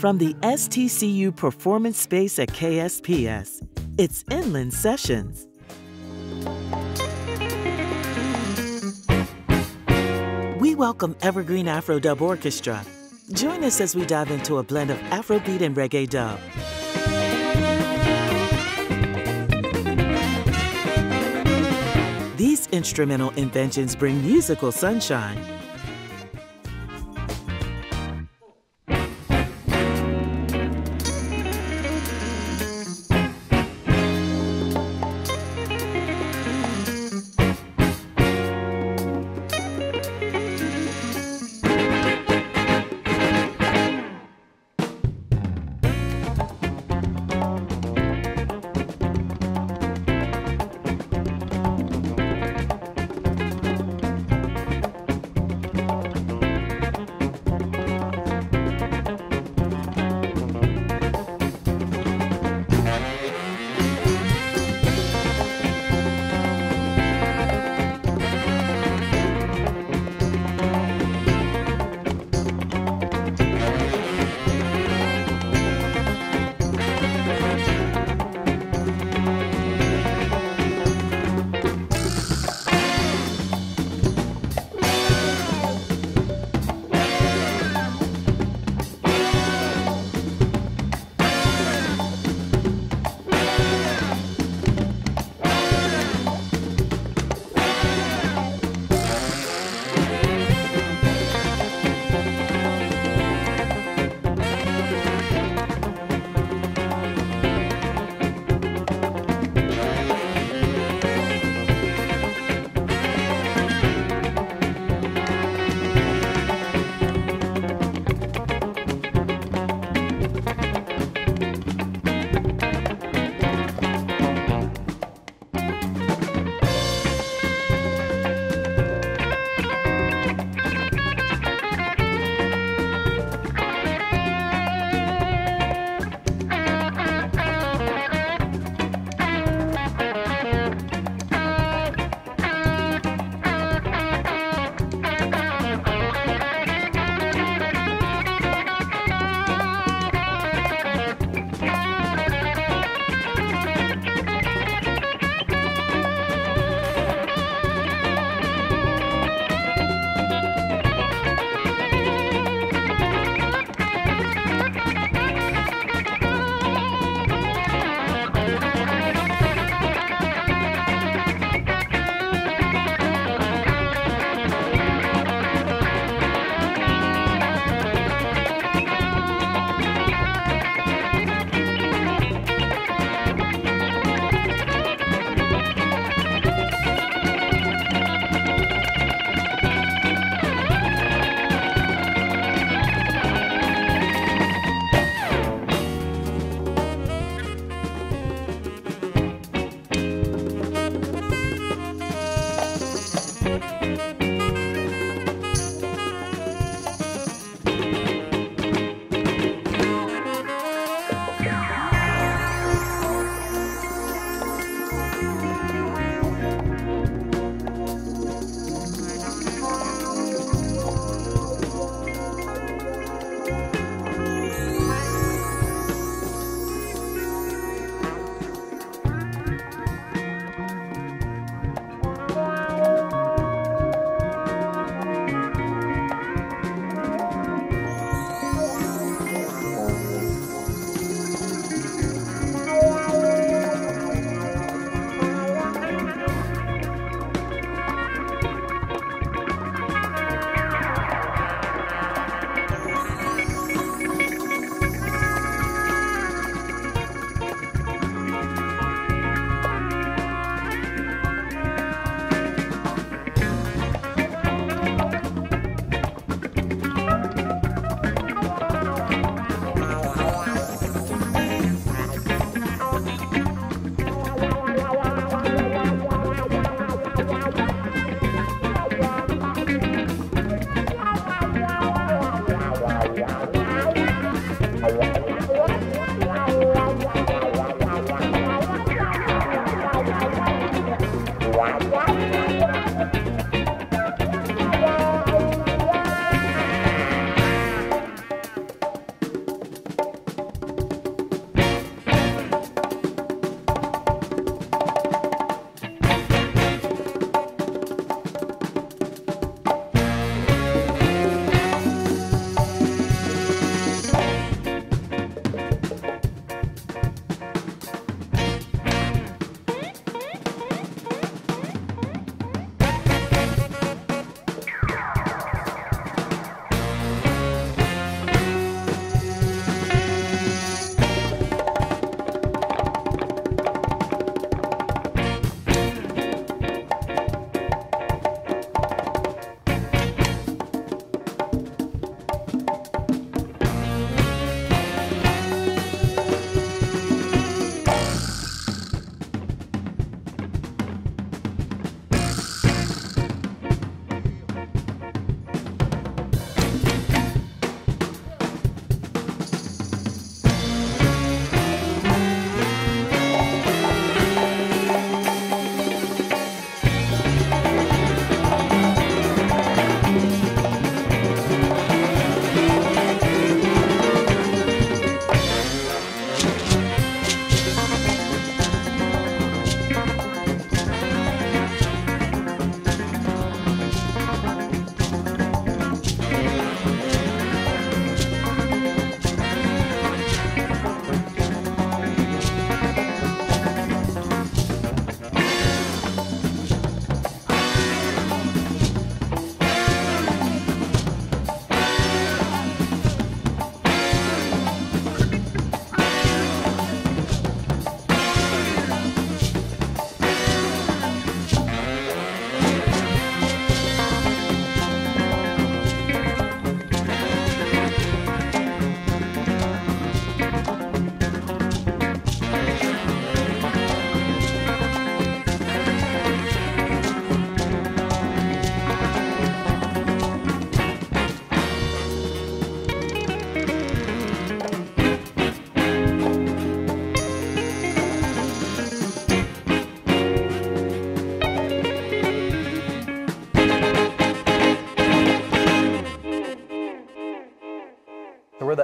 From the STCU Performance Space at KSPS, it's Inland Sessions. We welcome Evergreen Afrodub Orchestra. Join us as we dive into a blend of afrobeat and reggae-dub. These instrumental inventions bring musical sunshine.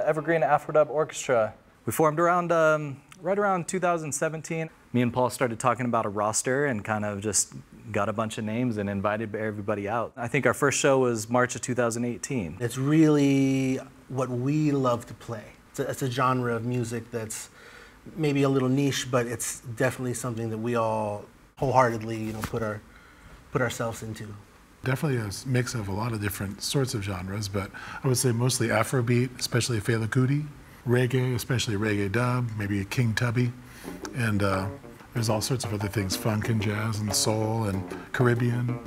Evergreen Afrodub Orchestra. We formed around, right around 2017. Me and Paul started talking about a roster and kind of just got a bunch of names and invited everybody out. I think our first show was March of 2018. It's really what we love to play. It's a genre of music that's maybe a little niche, but it's definitely something that we all wholeheartedly, you know, put ourselves into. Definitely a mix of a lot of different sorts of genres, but I would say mostly Afrobeat, especially Fela Kuti, reggae, especially reggae-dub, maybe King Tubby, and there's all sorts of other things, funk and jazz and soul and Caribbean.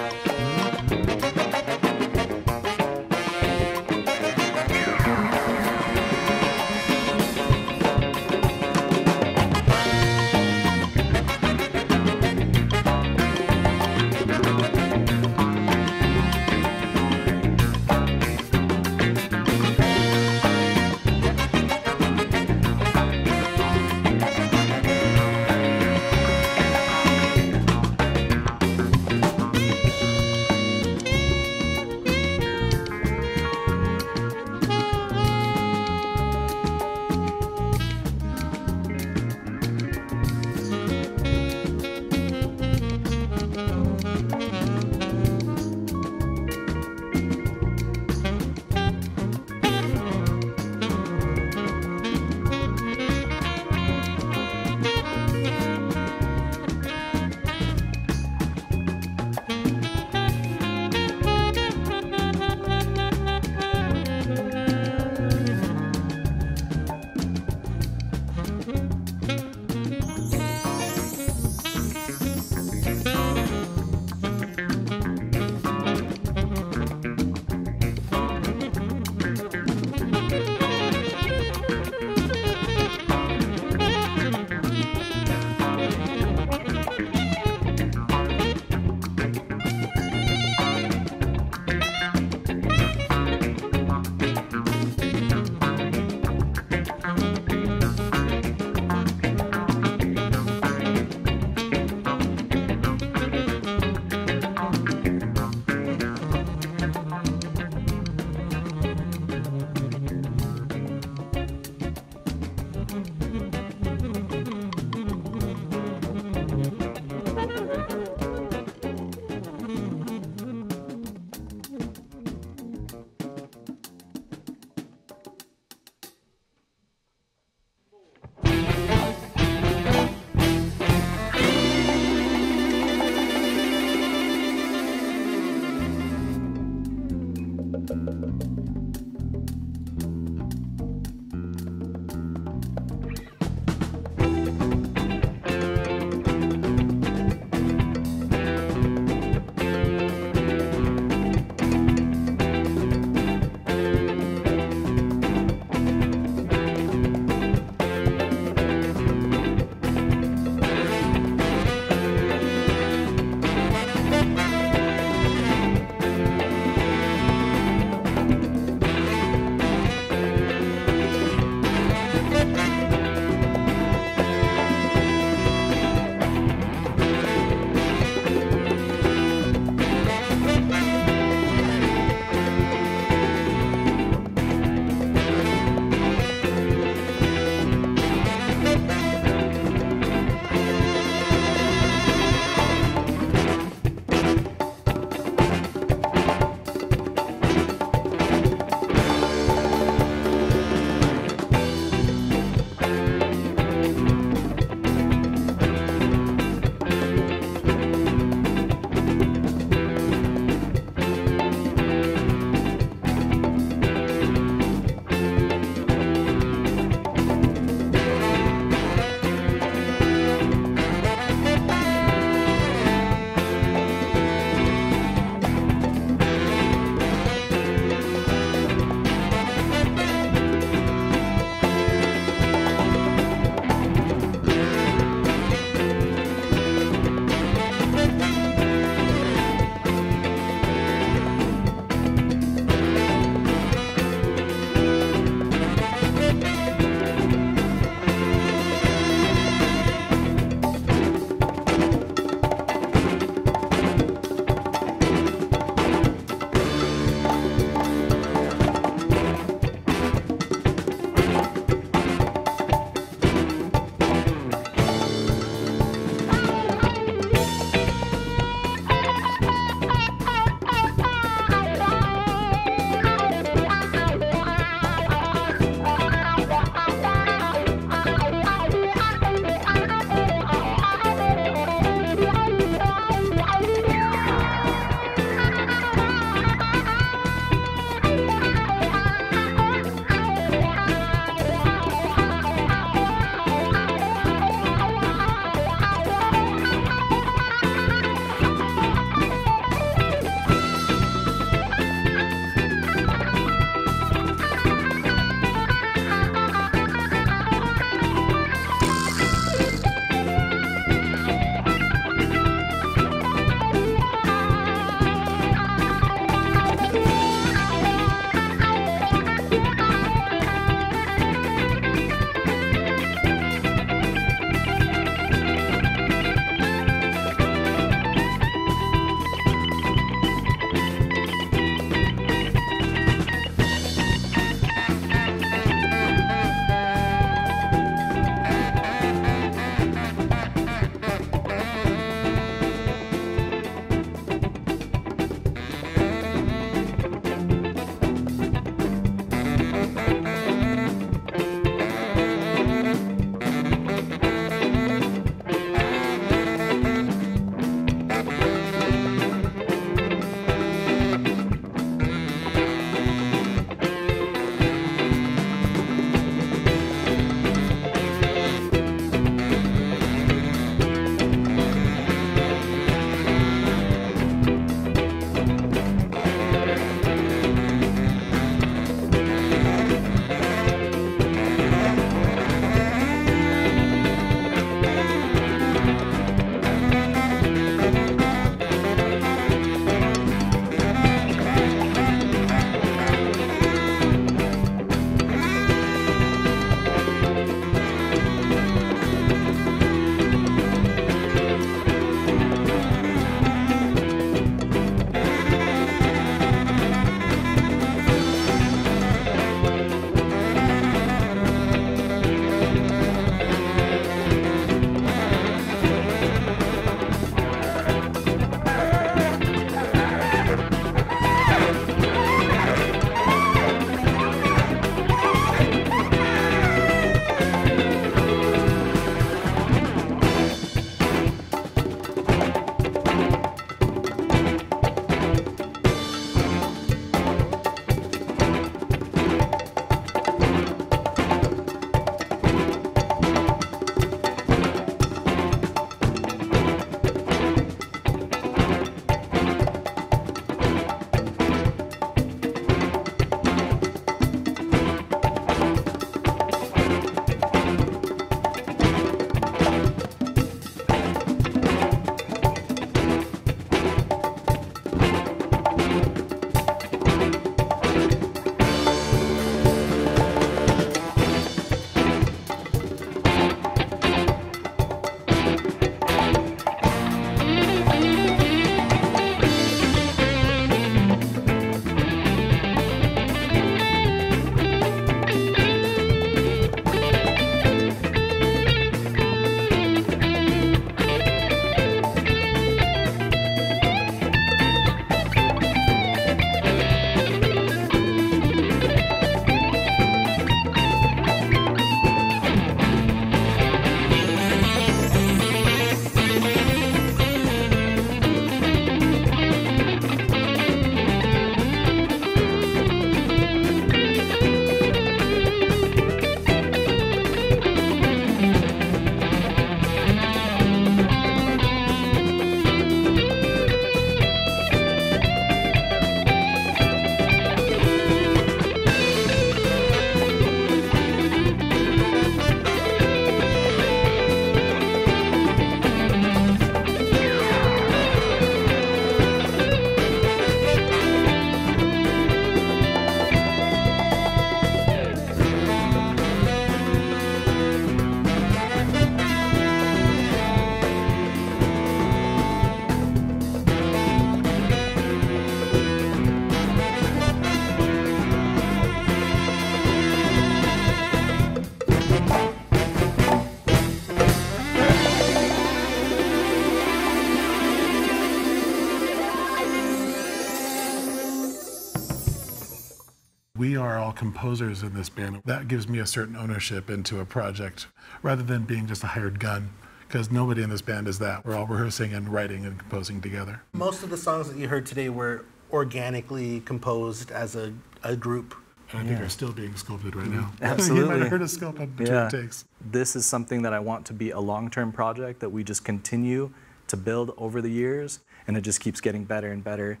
are all composers in this band. That gives me a certain ownership into a project rather than being just a hired gun, because nobody in this band is that. We're all rehearsing and writing and composing together. Most of the songs that you heard today were organically composed as a group. And I think they're still being sculpted right now. Absolutely. You might have heard of sculpted between takes. This is something that I want to be a long-term project that we just continue to build over the years, and it just keeps getting better and better.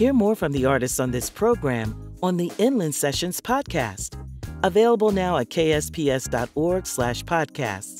Hear more from the artists on this program on the Inland Sessions podcast, available now at ksps.org/podcasts.